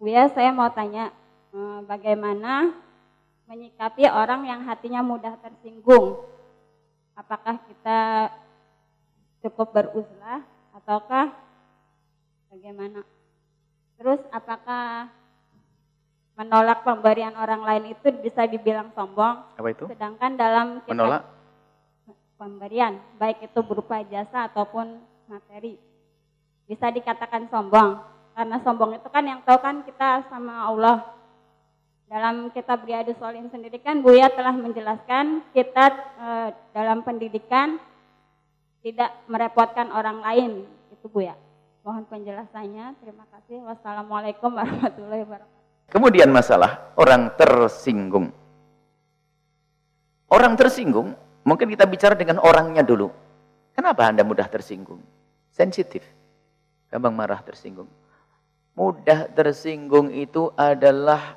Buya, saya mau tanya, bagaimana menyikapi orang yang hatinya mudah tersinggung? Apakah kita cukup beruzlah ataukah bagaimana? Terus apakah menolak pemberian orang lain itu bisa dibilang sombong? Apa itu? Sedangkan dalam kitab menolak pemberian, baik itu berupa jasa ataupun materi, bisa dikatakan sombong. Karena sombong itu kan yang tahu kan kita sama Allah. Dalam kitab Riyadhus Shalihin sendiri kan Buya telah menjelaskan kita dalam pendidikan tidak merepotkan orang lain. Itu Buya. Mohon penjelasannya. Terima kasih. Wassalamualaikum warahmatullahi wabarakatuh. Kemudian masalah orang tersinggung. Orang tersinggung, mungkin kita bicara dengan orangnya dulu. Kenapa Anda mudah tersinggung? Sensitif, gampang marah, tersinggung. Mudah tersinggung itu adalah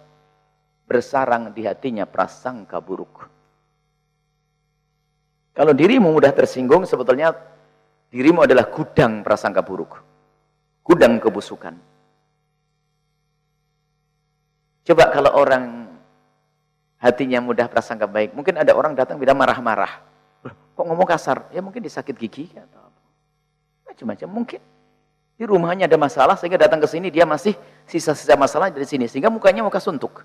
bersarang di hatinya prasangka buruk. Kalau dirimu mudah tersinggung, sebetulnya dirimu adalah gudang prasangka buruk, gudang kebusukan. Coba kalau orang hatinya mudah prasangka baik, mungkin ada orang datang bila marah-marah. Kok ngomong kasar? Ya mungkin disakit gigi atau apa. Macam-macam mungkin. Di rumahnya ada masalah sehingga datang ke sini dia masih sisa-sisa masalah dari sini. Sehingga mukanya muka suntuk.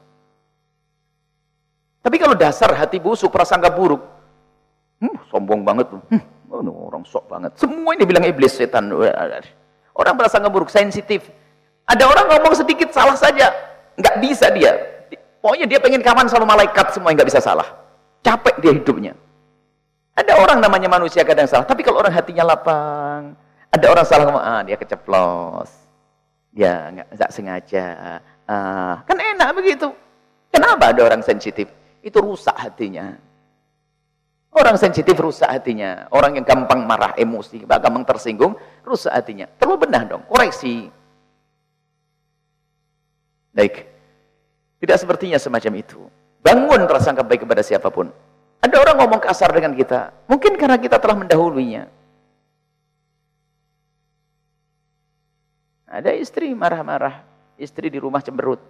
Tapi kalau dasar hati busuk, prasangka buruk. Sombong banget. Orang sok banget. Semua ini bilang iblis, setan. Orang prasangka buruk, sensitif. Ada orang ngomong sedikit salah saja. Nggak bisa dia, pokoknya dia pengen kawan sama malaikat semua, nggak bisa salah, capek dia hidupnya. Ada orang namanya manusia kadang salah, tapi kalau orang hatinya lapang, ada orang salah ngomong, dia keceplos, dia nggak sengaja, kan enak begitu. Kenapa ada orang sensitif? Itu rusak hatinya. Orang sensitif rusak hatinya, orang yang gampang marah, emosi, gampang tersinggung, rusak hatinya. Perlu benah dong, koreksi. Baik, tidak sepertinya semacam itu. Bangun prasangka baik kepada siapapun. Ada orang ngomong kasar dengan kita, mungkin karena kita telah mendahuluinya. Ada istri marah-marah, istri di rumah cemberut.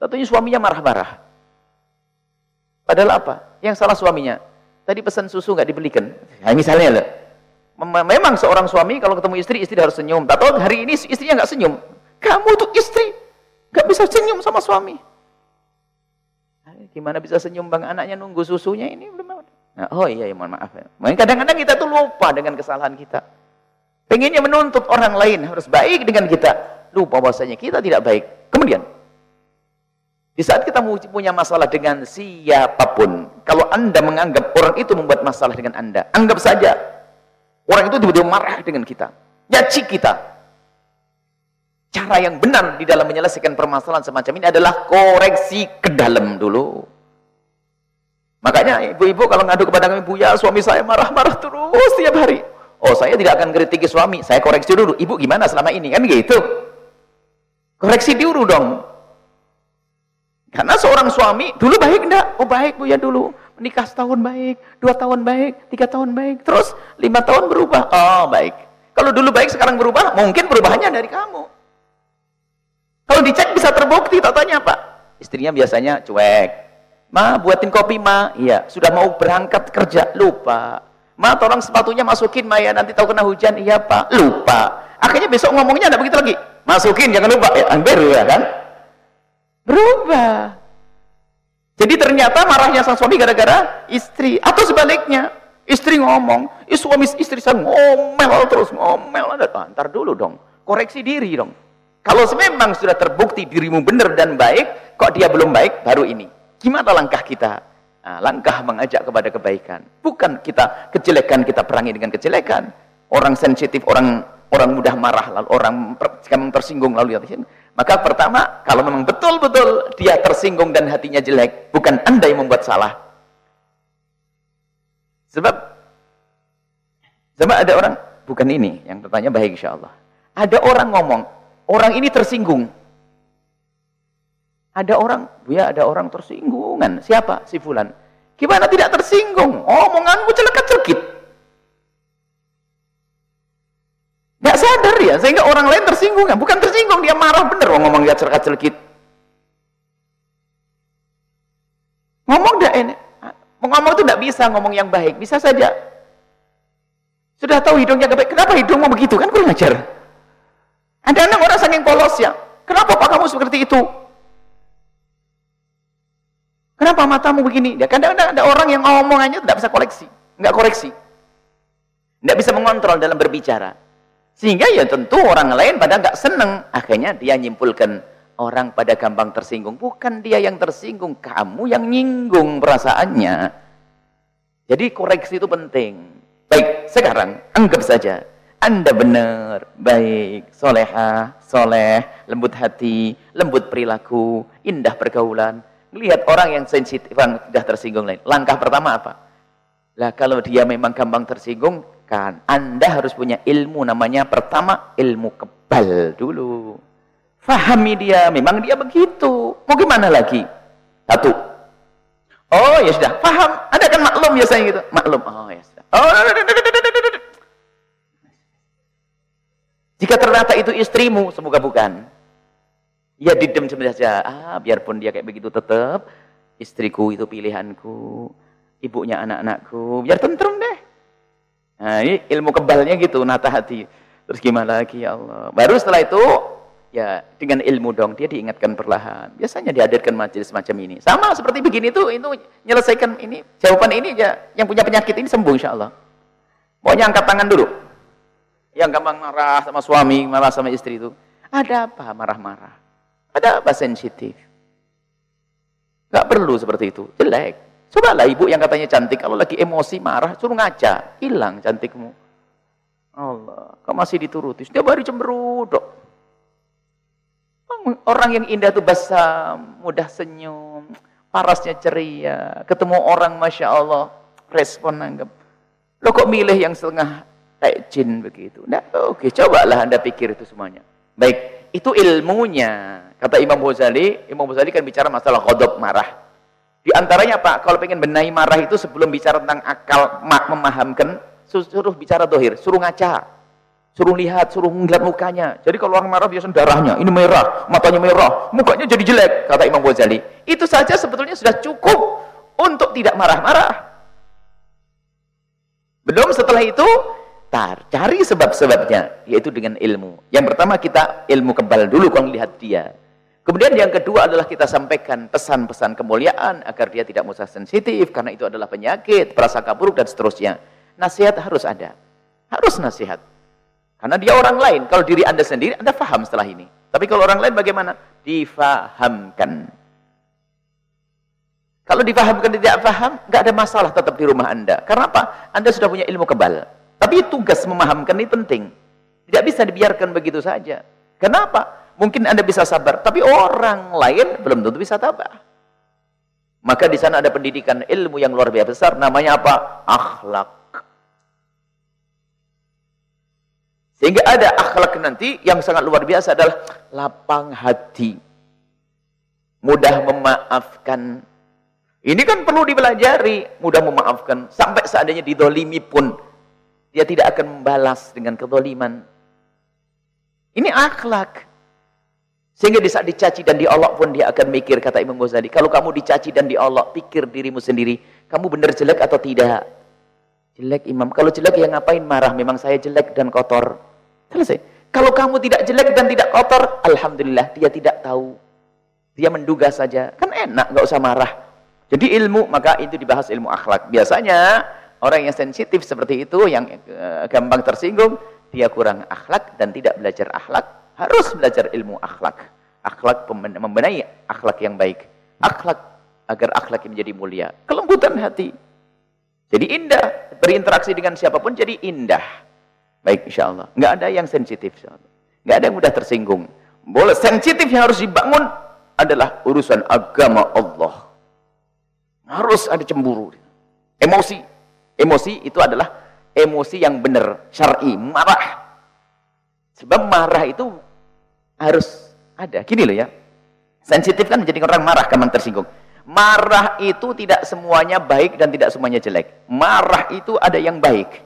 Tentunya suaminya marah-marah. Padahal apa? Yang salah suaminya. Tadi pesan susu nggak dibelikan. Nah, misalnya loh. Memang seorang suami kalau ketemu istri, istri harus senyum. Tahu hari ini istrinya nggak senyum. Kamu tuh istri. Gak bisa senyum sama suami. Gimana bisa senyum bang, anaknya nunggu susunya ini belum ada. Nah, oh iya, mohon maaf. Kadang-kadang kita tuh lupa dengan kesalahan kita. Pengennya menuntut orang lain harus baik dengan kita. Lupa bahwasanya kita tidak baik. Kemudian, di saat kita punya masalah dengan siapapun, kalau Anda menganggap orang itu membuat masalah dengan Anda, anggap saja orang itu tiba-tiba marah dengan kita, nyaci kita. Cara yang benar di dalam menyelesaikan permasalahan semacam ini adalah koreksi ke dalam dulu. Makanya ibu-ibu kalau ngadu kepada kami, Buya, suami saya marah-marah terus tiap hari. Oh, saya tidak akan kritiki suami, saya koreksi dulu. Ibu gimana selama ini? Kan gitu. Koreksi dulu dong. Karena seorang suami dulu baik enggak? Oh baik Buya dulu. Menikah setahun baik, 2 tahun baik, 3 tahun baik. Terus 5 tahun berubah. Oh baik. Kalau dulu baik sekarang berubah, mungkin perubahannya dari kamu. Kalau dicek bisa terbukti, tanya apa? Istrinya biasanya cuek. Ma, buatin kopi, Ma. Iya, sudah mau berangkat kerja, lupa. Ma, tolong sepatunya masukin, Ma, ya, nanti tahu kena hujan. Iya, Pak, lupa. Akhirnya besok ngomongnya enggak begitu lagi. Masukin, jangan lupa. Ya, berubah kan? Berubah. Jadi ternyata marahnya sang suami gara-gara istri. Atau sebaliknya, istri ngomong. Suami istri saya ngomel terus, ngomel. Ntar dulu dong, koreksi diri dong. Kalau memang sudah terbukti dirimu benar dan baik, kok dia belum baik, baru ini. Gimana langkah kita? Nah, langkah mengajak kepada kebaikan. Bukan kita kejelekan, kita perangi dengan kejelekan. Orang sensitif, orang mudah marah, lalu orang tersinggung, lalu dia. Maka pertama, kalau memang betul-betul dia tersinggung dan hatinya jelek, bukan Anda yang membuat salah. Sebab ada orang, bukan ini, yang bertanya baik insya Allah. Ada orang ngomong, orang ini tersinggung. Ada orang, Buya, ada orang tersinggungan. Siapa? Si fulan. Gimana tidak tersinggung? Omonganmu celekat-celekit. Nggak sadar ya, sehingga orang lain tersinggung. Bukan tersinggung, dia marah bener. Ngomong dia celekat-celekit. Ngomong dah enak. Ngomong itu tidak bisa ngomong yang baik. Bisa saja. Sudah tahu hidungnya gak baik. Kenapa hidungmu begitu? Kan kurang ajar. Ada anak orang saking polos ya. Kenapa Pak kamu seperti itu? Kenapa matamu begini? Ya, kadang-kadang ada orang yang ngomongannya tidak bisa koreksi. Nggak koreksi. Nggak bisa mengontrol dalam berbicara. Sehingga ya tentu orang lain pada nggak seneng. Akhirnya dia nyimpulkan orang pada gampang tersinggung. Bukan dia yang tersinggung, kamu yang nyinggung perasaannya. Jadi koreksi itu penting. Baik, sekarang anggap saja Anda benar, baik, solehah, soleh, lembut hati, lembut perilaku, indah pergaulan. Lihat orang yang sensitif, sudah tersinggung lain. Langkah pertama apa? Lah kalau dia memang gampang tersinggung, kan Anda harus punya ilmu namanya pertama ilmu kebal dulu. Fahami dia, memang dia begitu, mau gimana lagi? Satu, oh ya sudah, faham, Anda kan maklum biasanya gitu, maklum, oh ya sudah. Oh, jika ternyata itu istrimu, semoga bukan, ya didem saja, ah biarpun dia kayak begitu tetap, istriku itu pilihanku, ibunya anak-anakku, biar tentrem deh. Nah ini ilmu kebalnya gitu, nata hati. Terus gimana lagi ya Allah. Baru setelah itu ya dengan ilmu dong dia diingatkan perlahan. Biasanya dihadirkan majelis macam ini. Sama seperti begini tuh, itu menyelesaikan ini jawaban ini ya, yang punya penyakit ini sembuh insya Allah. Pokoknya angkat tangan dulu. Yang gampang marah sama suami, marah sama istri itu. Ada apa marah-marah? Ada apa sensitif? Gak perlu seperti itu. Jelek. Cobalah ibu yang katanya cantik, kalau lagi emosi marah, suruh ngaca, hilang cantikmu. Allah, kau masih dituruti. Dia baru cemberudok. Orang yang indah itu basam, mudah senyum, parasnya ceria. Ketemu orang, masya Allah, respon nanggap. Lo kok milih yang setengah kayak jin begitu? Nah, oke, cobalah Anda pikir itu semuanya. Baik, itu ilmunya. Kata Imam Ghazali. Imam Ghazali kan bicara masalah ghadab, marah. Di antaranya Pak, kalau pengen benahi marah itu sebelum bicara tentang akal memahamkan, suruh bicara dohir, suruh ngaca, suruh lihat, suruh ngeliat mukanya. Jadi kalau orang marah biasanya darahnya ini merah, matanya merah, mukanya jadi jelek, kata Imam Ghazali. Itu saja sebetulnya sudah cukup untuk tidak marah-marah. Belum setelah itu, cari sebab-sebabnya, yaitu dengan ilmu. Yang pertama kita ilmu kebal dulu kalau lihat dia. Kemudian yang kedua adalah kita sampaikan pesan-pesan kemuliaan agar dia tidak mudah sensitif, karena itu adalah penyakit, prasangka buruk dan seterusnya. Nasihat harus ada. Harus nasihat. Karena dia orang lain. Kalau diri Anda sendiri, Anda paham setelah ini. Tapi kalau orang lain bagaimana? Difahamkan. Kalau difahamkan tidak paham, nggak ada masalah tetap di rumah Anda. Karena apa? Anda sudah punya ilmu kebal. Tapi tugas memahamkan ini penting. Tidak bisa dibiarkan begitu saja. Kenapa? Mungkin Anda bisa sabar, tapi orang lain belum tentu bisa tabah. Maka di sana ada pendidikan ilmu yang luar biasa besar, namanya apa? Akhlak. Sehingga ada akhlak nanti yang sangat luar biasa adalah lapang hati. Mudah memaafkan. Ini kan perlu dipelajari, mudah memaafkan. Sampai seandainya didolimi pun, dia tidak akan membalas dengan kedoliman. Ini akhlak. Sehingga di saat dicaci dan diolok pun dia akan mikir, kata Imam Ghazali, kalau kamu dicaci dan diolok, pikir dirimu sendiri, kamu benar jelek atau tidak? Jelek Imam, kalau jelek ya ngapain marah, memang saya jelek dan kotor. Selesai. Kalau kamu tidak jelek dan tidak kotor, alhamdulillah dia tidak tahu. Dia menduga saja, kan enak, gak usah marah. Jadi ilmu, maka itu dibahas ilmu akhlak. Biasanya orang yang sensitif seperti itu, yang gampang tersinggung, dia kurang akhlak dan tidak belajar akhlak. Harus belajar ilmu akhlak. Akhlak membenahi akhlak yang baik. Akhlak agar akhlak menjadi mulia. Kelembutan hati. Jadi indah. Berinteraksi dengan siapapun jadi indah. Baik insya Allah. Nggak ada yang sensitif. Nggak ada yang mudah tersinggung. Boleh sensitif yang harus dibangun adalah urusan agama Allah. Harus ada cemburu. Emosi. Emosi itu adalah emosi yang benar. Syar'i. Marah. Sebab marah itu harus ada. Gini loh ya. Sensitif kan menjadi orang marah, gampang tersinggung. Marah itu tidak semuanya baik dan tidak semuanya jelek. Marah itu ada yang baik.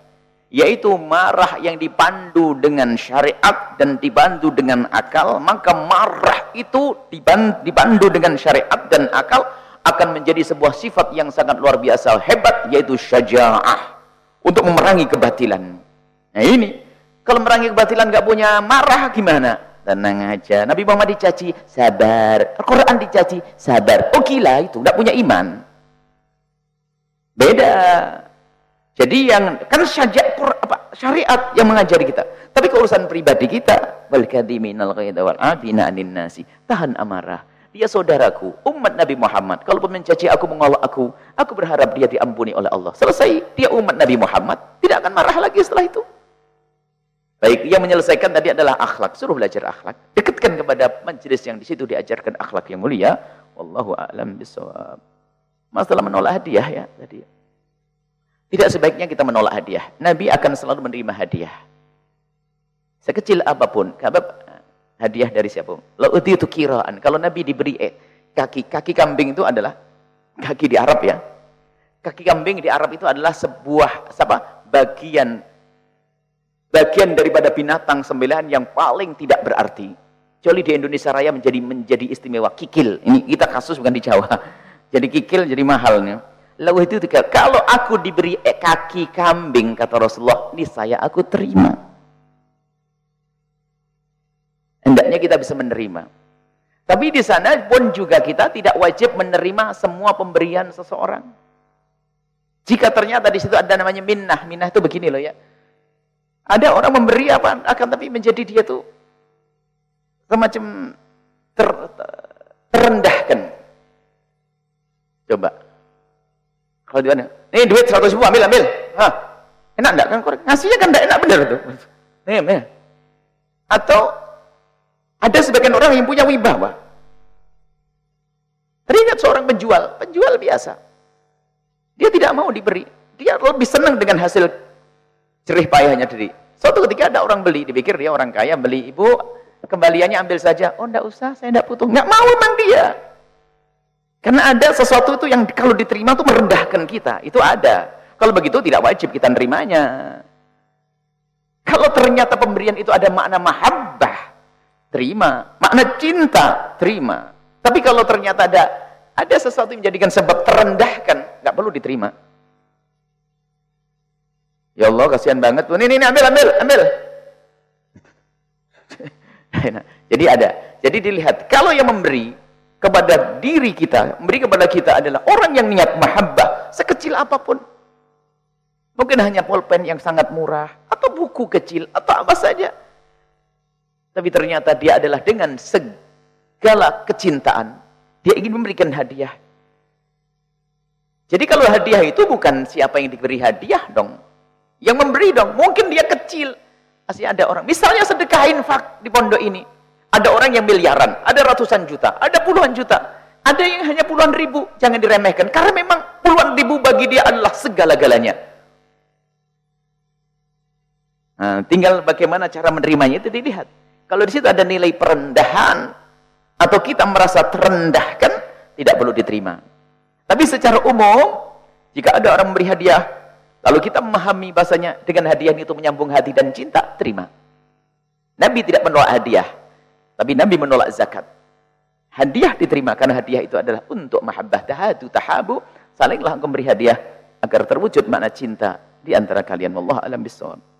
Yaitu marah yang dipandu dengan syariat dan dibantu dengan akal. Maka marah itu dipandu dengan syariat dan akal akan menjadi sebuah sifat yang sangat luar biasa hebat, yaitu syaja'ah, untuk memerangi kebatilan. Nah ini, kalau merangi kebatilan nggak punya marah gimana? Tenang aja. Nabi Muhammad dicaci, sabar. Al-Quran dicaci, sabar. Oh gila itu, nggak punya iman. Beda. Jadi yang kan syariat yang mengajari kita, tapi keurusan pribadi kita, tahan amarah. Dia saudaraku, umat Nabi Muhammad. Kalaupun mencaci aku, mengolok aku berharap dia diampuni oleh Allah. Selesai, dia umat Nabi Muhammad, tidak akan marah lagi setelah itu. Baik, yang menyelesaikan tadi adalah akhlak. Suruh belajar akhlak, dekatkan kepada majelis yang di situ diajarkan akhlak yang mulia. Wallahu a'lam bishawab. Masalah menolak hadiah ya tadi. Tidak sebaiknya kita menolak hadiah. Nabi akan selalu menerima hadiah. Sekecil apapun, hadiah dari siapa? La'udhitu kiraan. Kalau Nabi diberi kaki kambing itu adalah kaki di Arab ya. Kaki kambing di Arab itu adalah sebuah bagian daripada binatang sembelihan yang paling tidak berarti. Kecuali di Indonesia Raya menjadi istimewa, kikil. Ini kita kasus bukan di Jawa. Jadi kikil jadi mahalnya. Lalu itu tiga. Kalau aku diberi kaki kambing, kata Rasulullah, ini saya aku terima. Hendaknya kita bisa menerima. Tapi di sana pun juga kita tidak wajib menerima semua pemberian seseorang. Jika ternyata di situ ada namanya minnah, minnah itu begini loh ya. Ada orang memberi apa akan tapi menjadi dia tuh semacam terendahkan. Coba. Kalau di mana? Nih duit 100.000 ambil. Hah. Enak enggak kan? Ngasihnya kan enggak enak bener tuh. Nih. Atau ada sebagian orang yang punya wibawa. Teringat seorang penjual biasa. Dia tidak mau diberi. Dia lebih senang dengan hasil jerih payahnya diri. Suatu ketika ada orang beli, dipikir dia orang kaya, beli, ibu kembaliannya ambil saja. Oh enggak usah, saya enggak butuh. Enggak mau memang dia. Karena ada sesuatu itu yang kalau diterima itu merendahkan kita, itu ada. Kalau begitu tidak wajib kita nerimanya. Kalau ternyata pemberian itu ada makna mahabbah, terima, makna cinta, terima. Tapi kalau ternyata ada sesuatu yang menjadikan sebab terendahkan, nggak perlu diterima. Ya Allah, kasihan banget. Ini ambil. Jadi ada. Jadi dilihat kalau yang memberi kepada diri kita, memberi kepada kita adalah orang yang niat mahabbah, sekecil apapun. Mungkin hanya pulpen yang sangat murah, atau buku kecil, atau apa saja. Tapi ternyata dia adalah dengan segala kecintaan, dia ingin memberikan hadiah. Jadi kalau hadiah itu bukan siapa yang diberi hadiah dong. Yang memberi dong, mungkin dia kecil. Masih ada orang, misalnya sedekah infak di pondok ini. Ada orang yang miliaran, ada ratusan juta, ada puluhan juta, ada yang hanya puluhan ribu. Jangan diremehkan, karena memang puluhan ribu bagi dia adalah segala-galanya. Nah, tinggal bagaimana cara menerimanya itu dilihat. Kalau di situ ada nilai perendahan atau kita merasa terendahkan, tidak perlu diterima. Tapi secara umum, jika ada orang memberi hadiah, lalu kita memahami bahasanya dengan hadiah itu menyambung hati dan cinta, terima. Nabi tidak menolak hadiah. Tapi Nabi menolak zakat. Hadiah diterima karena hadiah itu adalah untuk mahabbah, tahadu, tahabu. Salinglah engkau memberi hadiah agar terwujud makna cinta di antara kalian. Wallahu a'lam bishawab.